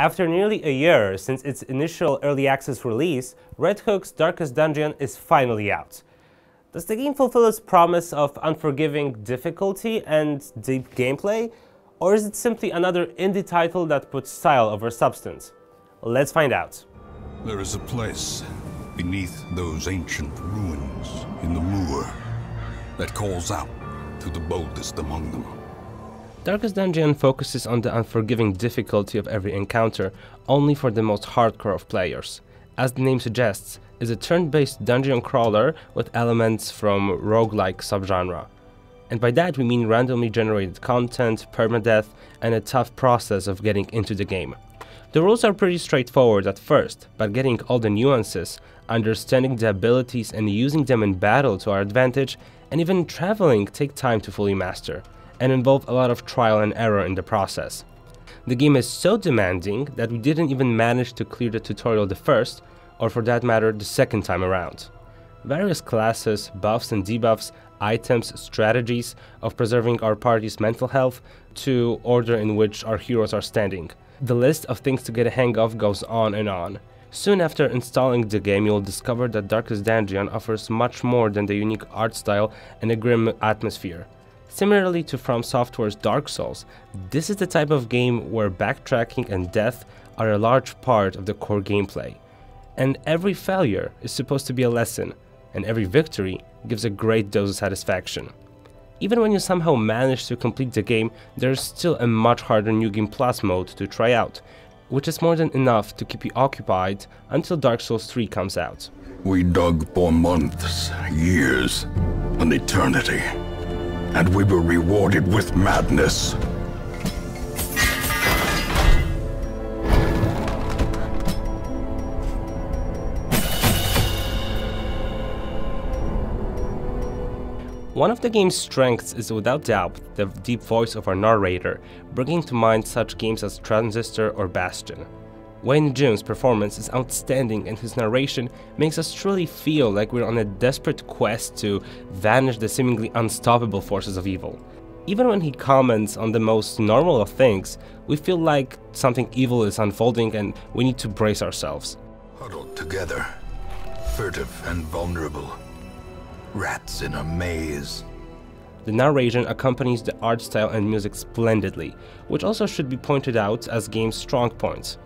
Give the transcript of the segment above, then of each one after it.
After nearly a year since its initial early access release, Red Hook's Darkest Dungeon is finally out. Does the game fulfill its promise of unforgiving difficulty and deep gameplay, or is it simply another indie title that puts style over substance? Let's find out. There is a place beneath those ancient ruins in the moor that calls out to the boldest among them. Darkest Dungeon focuses on the unforgiving difficulty of every encounter, only for the most hardcore of players. As the name suggests, it is a turn-based dungeon crawler with elements from roguelike subgenre. And by that we mean randomly generated content, permadeath, and a tough process of getting into the game. The rules are pretty straightforward at first, but getting all the nuances, understanding the abilities and using them in battle to our advantage, and even traveling take time to fully master, and involve a lot of trial and error in the process. The game is so demanding that we didn't even manage to clear the tutorial the first, or for that matter the second time around. Various classes, buffs and debuffs, items, strategies of preserving our party's mental health to order in which our heroes are standing. The list of things to get a hang of goes on and on. Soon after installing the game, you'll discover that Darkest Dungeon offers much more than the unique art style and a grim atmosphere. Similarly to From Software's Dark Souls, this is the type of game where backtracking and death are a large part of the core gameplay. And every failure is supposed to be a lesson, and every victory gives a great dose of satisfaction. Even when you somehow manage to complete the game, there is still a much harder New Game Plus mode to try out, which is more than enough to keep you occupied until Dark Souls 3 comes out. We dug for months, years, an eternity, and we were rewarded with madness. One of the game's strengths is without doubt the deep voice of our narrator, bringing to mind such games as Transistor or Bastion. Wayne Jones' performance is outstanding and his narration makes us truly feel like we're on a desperate quest to vanish the seemingly unstoppable forces of evil. Even when he comments on the most normal of things, we feel like something evil is unfolding and we need to brace ourselves. Huddled together, furtive and vulnerable. Rats in a maze. The narration accompanies the art style and music splendidly, which also should be pointed out as game's strong points.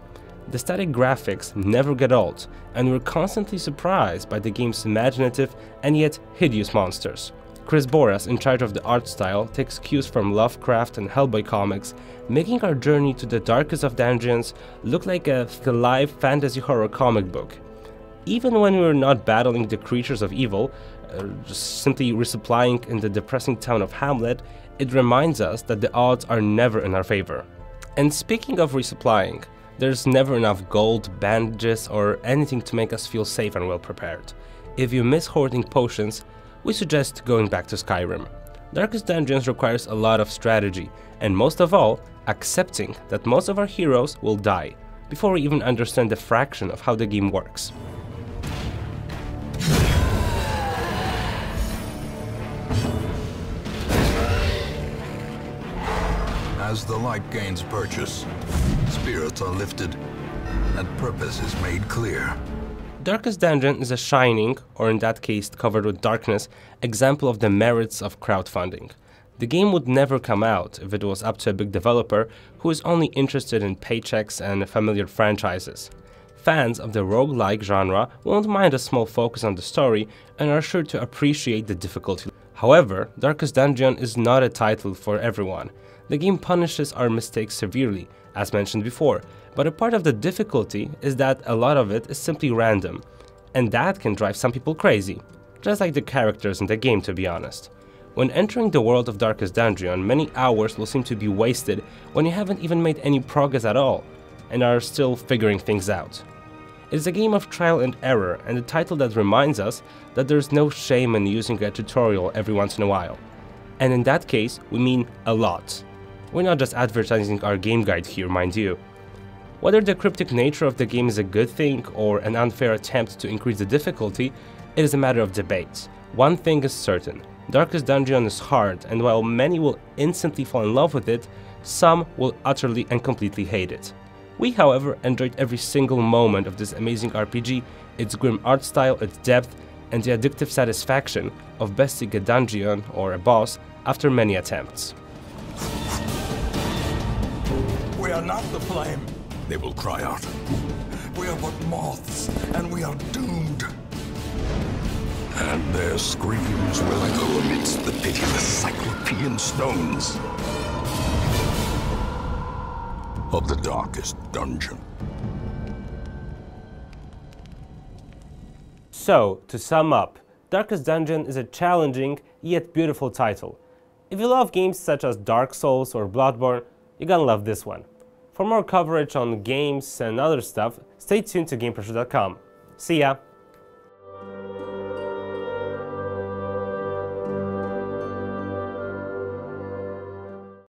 The static graphics never get old, and we're constantly surprised by the game's imaginative and yet hideous monsters. Chris Boras, in charge of the art style, takes cues from Lovecraft and Hellboy comics, making our journey to the darkest of dungeons look like a live fantasy horror comic book. Even when we're not battling the creatures of evil, just simply resupplying in the depressing town of Hamlet, it reminds us that the odds are never in our favor. And speaking of resupplying, there's never enough gold, bandages, or anything to make us feel safe and well prepared. If you miss hoarding potions, we suggest going back to Skyrim. Darkest Dungeons requires a lot of strategy, and most of all, accepting that most of our heroes will die, before we even understand a fraction of how the game works. As the light gains purchase, spirits are lifted and purpose is made clear. Darkest Dungeon is a shining, or in that case covered with darkness, example of the merits of crowdfunding. The game would never come out if it was up to a big developer who is only interested in paychecks and familiar franchises. Fans of the roguelike genre won't mind a small focus on the story and are sure to appreciate the difficulty. However, Darkest Dungeon is not a title for everyone. The game punishes our mistakes severely, as mentioned before, but a part of the difficulty is that a lot of it is simply random, and that can drive some people crazy, just like the characters in the game, to be honest. When entering the world of Darkest Dungeon, many hours will seem to be wasted when you haven't even made any progress at all, and are still figuring things out. It's a game of trial and error, and a title that reminds us that there's no shame in using a tutorial every once in a while. And in that case, we mean a lot. We're not just advertising our game guide here, mind you. Whether the cryptic nature of the game is a good thing or an unfair attempt to increase the difficulty, it is a matter of debate. One thing is certain, Darkest Dungeon is hard, and while many will instantly fall in love with it, some will utterly and completely hate it. We, however, enjoyed every single moment of this amazing RPG, its grim art style, its depth, and the addictive satisfaction of besting a dungeon or a boss after many attempts. We are not the flame, they will cry out. We are but moths, and we are doomed. And their screams will echo amidst the pitiless cyclopean stones of the Darkest Dungeon. So, to sum up, Darkest Dungeon is a challenging yet beautiful title. If you love games such as Dark Souls or Bloodborne, you're gonna love this one. For more coverage on games and other stuff, stay tuned to gamepressure.com. See ya!